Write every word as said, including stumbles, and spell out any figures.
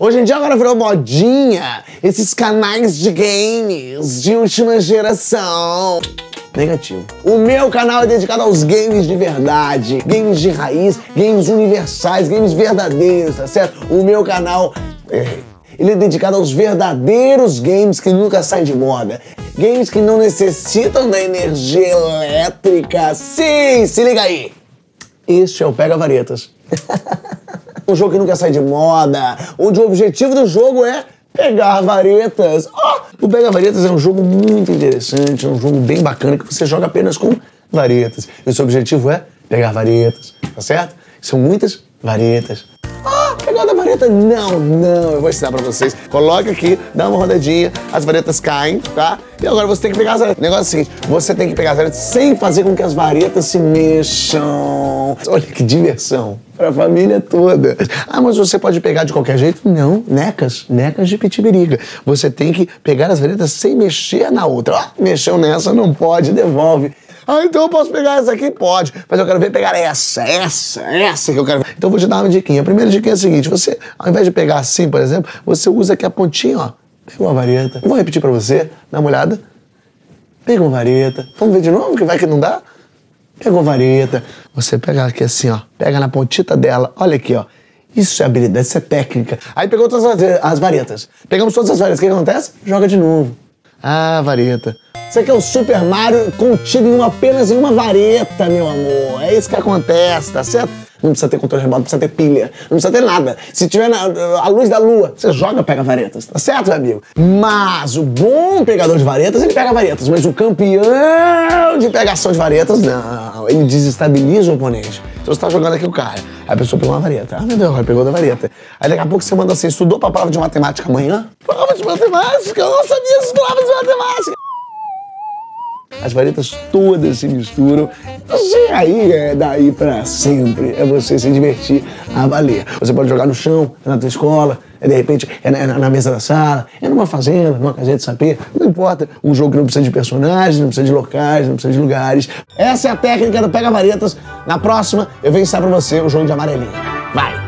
Hoje em dia agora virou modinha esses canais de games de última geração. Negativo. O meu canal é dedicado aos games de verdade, games de raiz, games universais, games verdadeiros, tá certo? O meu canal, ele é dedicado aos verdadeiros games que nunca saem de moda. Games que não necessitam da energia elétrica. Sim, se liga aí. Este é o Pega-Varetas. Um jogo que nunca sai de moda, onde o objetivo do jogo é pegar varetas. Oh! O Pega-Varetas é um jogo muito interessante, é um jogo bem bacana que você joga apenas com varetas. E o seu objetivo é pegar varetas, tá certo? São muitas varetas. Ah, pegar da vareta? Não, não, eu vou ensinar pra vocês. Coloca aqui, dá uma rodadinha, as varetas caem, tá? E agora você tem que pegar as varetas. O negócio é o seguinte, você tem que pegar as varetas sem fazer com que as varetas se mexam. Olha que diversão pra família toda. Ah, mas você pode pegar de qualquer jeito? Não, necas, necas de pitiberiga. Você tem que pegar as varetas sem mexer na outra. Ó, mexeu nessa, não pode, devolve. Ah, então eu posso pegar essa aqui? Pode. Mas eu quero ver pegar essa, essa, essa que eu quero ver. Então eu vou te dar uma diquinha. A primeira diquinha é a seguinte, você, ao invés de pegar assim, por exemplo, você usa aqui a pontinha, ó. Pega uma vareta. Eu vou repetir pra você, dá uma olhada. Pega uma vareta. Vamos ver de novo, que vai que não dá? Pega uma vareta. Você pega aqui assim, ó. Pega na pontita dela. Olha aqui, ó. Isso é habilidade, isso é técnica. Aí pegou todas as varetas. Pegamos todas as varetas. O que acontece? Joga de novo. Ah, vareta. Isso aqui é o Super Mario contido em uma, apenas em uma vareta, meu amor. É isso que acontece, tá certo? Não precisa ter controle remoto, não precisa ter pilha, não precisa ter nada. Se tiver na, a luz da lua, você joga pega-varetas, tá certo, meu amigo? Mas o bom pegador de varetas, ele pega varetas. Mas o campeão de pegação de varetas, não. Ele desestabiliza o oponente. Então você tá jogando aqui o cara, aí a pessoa pegou uma vareta. Ah, meu Deus, ela pegou da vareta. Aí daqui a pouco você manda assim, estudou pra prova de matemática amanhã? Prova de matemática? Eu não sabia essas provas de matemática. As varetas todas se misturam. E aí é daí pra sempre. É você se divertir a valer. Você pode jogar no chão, é na tua escola, é de repente é na, é na mesa da sala, é numa fazenda, numa casinha de sapê. Não importa. Um jogo que não precisa de personagens, não precisa de locais, não precisa de lugares. Essa é a técnica do Pega-Varetas. Na próxima, eu venho ensinar pra você o jogo de amarelinha. Vai!